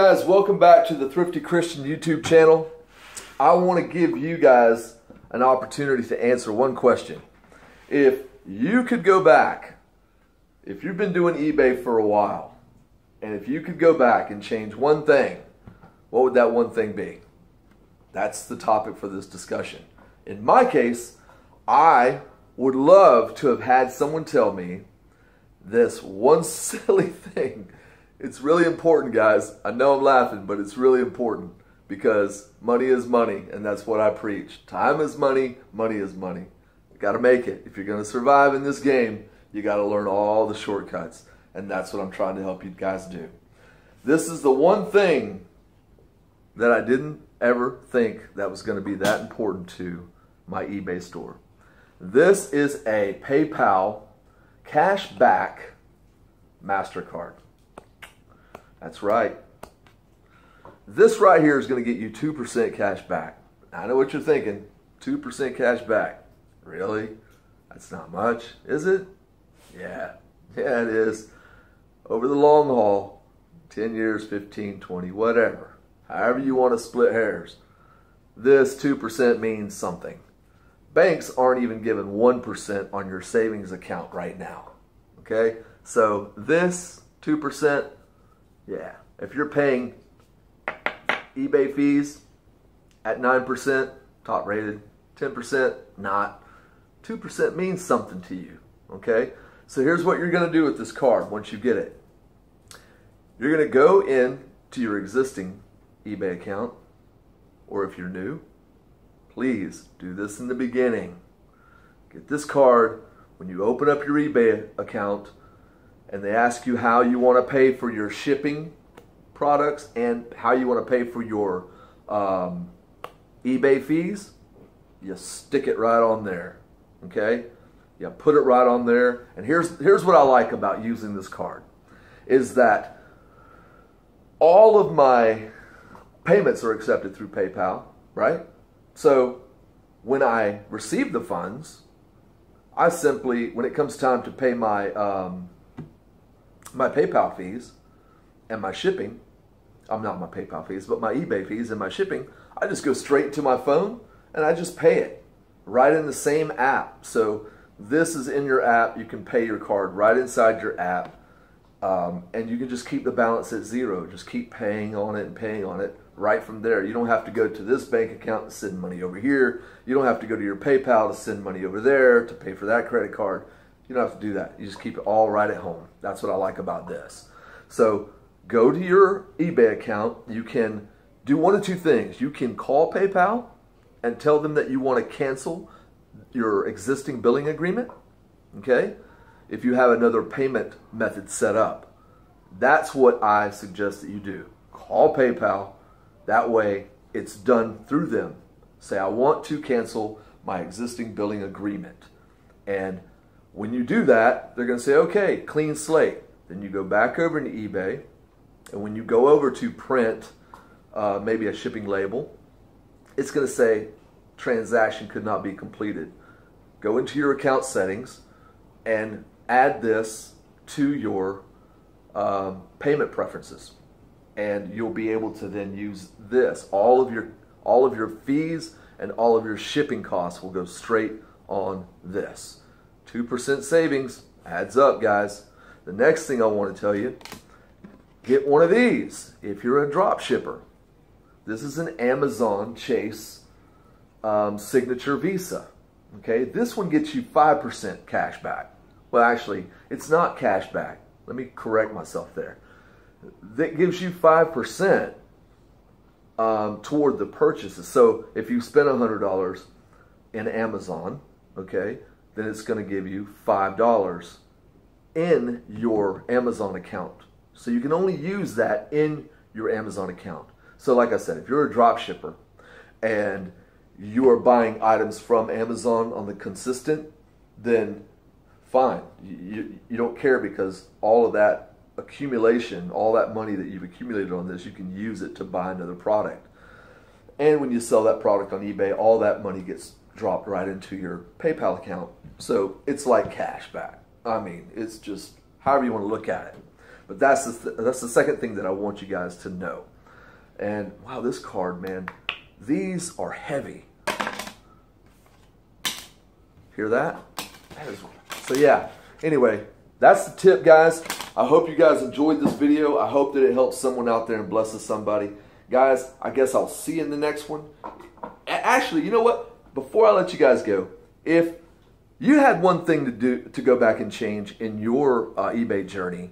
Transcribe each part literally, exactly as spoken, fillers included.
guys, welcome back to the Thrifty Christian YouTube channel. I want to give you guys an opportunity to answer one question. If you could go back, if you've been doing eBay for a while, and if you could go back and change one thing, what would that one thing be? That's the topic for this discussion. In my case, I would love to have had someone tell me this one silly thing. It's really important, guys. I know I'm laughing, but it's really important because money is money, and that's what I preach. Time is money. Money is money. You got to make it. If you're going to survive in this game, you got to learn all the shortcuts, and that's what I'm trying to help you guys do. This is the one thing that I didn't ever think that was going to be that important to my eBay store. This is a PayPal cashback MasterCard. That's right. This right here is going to get you two percent cash back. I know what you're thinking. two percent cash back. Really? That's not much, is it? Yeah. Yeah, it is. Over the long haul, ten years, fifteen, twenty, whatever. However you want to split hairs. This two percent means something. Banks aren't even giving one percent on your savings account right now. Okay? So this two percent, yeah, if you're paying eBay fees at nine percent, top rated, ten percent, not, two percent means something to you, okay? So here's what you're gonna do with this card once you get it. You're gonna go in to your existing eBay account, or if you're new, please do this in the beginning. Get this card when you open up your eBay account, and they ask you how you want to pay for your shipping products and how you want to pay for your um, eBay fees, you stick it right on there, okay? You put it right on there. And here's, here's what I like about using this card, is that all of my payments are accepted through PayPal, right? So when I receive the funds, I simply, when it comes time to pay my... Um, my PayPal fees and my shipping, I'm not my PayPal fees, but my eBay fees and my shipping, I just go straight to my phone and I just pay it right in the same app. So this is in your app. You can pay your card right inside your app, um, and you can just keep the balance at zero. Just keep paying on it and paying on it right from there. You don't have to go to this bank account to send money over here. You don't have to go to your PayPal to send money over there to pay for that credit card. You don't have to do that. You just keep it all right at home. That's what I like about this. So go to your eBay account. You can do one of two things. You can call PayPal and tell them that you want to cancel your existing billing agreement, okay? If you have another payment method set up, that's what I suggest that you do. Call PayPal. That way it's done through them. Say, I want to cancel my existing billing agreement. And when you do that, they're going to say, okay, clean slate. Then you go back over to eBay, and when you go over to print uh, maybe a shipping label, it's going to say transaction could not be completed. Go into your account settings and add this to your um, payment preferences, and you'll be able to then use this. All of your, all of your fees and all of your shipping costs will go straight on this. two percent savings adds up, guys. The next thing I want to tell you, get one of these if you're a drop shipper. This is an Amazon Chase um, signature Visa. Okay, this one gets you five percent cash back. Well, actually, it's not cash back. Let me correct myself there. That gives you five percent um, toward the purchases. So if you spend one hundred dollars in Amazon, okay, then it's going to give you five dollars in your Amazon account. So you can only use that in your Amazon account. So like I said, if you're a drop shipper and you are buying items from Amazon on the consistent, then fine. You, you don't care because all of that accumulation, all that money that you've accumulated on this, you can use it to buy another product. And when you sell that product on eBay, all that money gets dropped right into your PayPal account. So it's like cash back. I mean, it's just however you want to look at it. But that's the, th that's the second thing that I want you guys to know. And wow, this card, man, these are heavy. Hear that? That is, so yeah, anyway, that's the tip, guys. I hope you guys enjoyed this video. I hope that it helps someone out there and blesses somebody. Guys, I guess I'll see you in the next one. Actually, you know what? Before I let you guys go, if you had one thing to do to go back and change in your uh, eBay journey,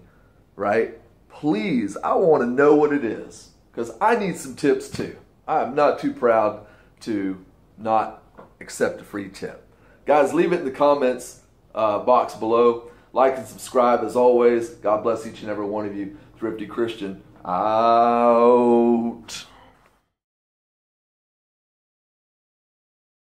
right? Please, I want to know what it is, because I need some tips too. I am not too proud to not accept a free tip. Guys, leave it in the comments uh, box below. Like and subscribe as always. God bless each and every one of you. Thrifty Christian out.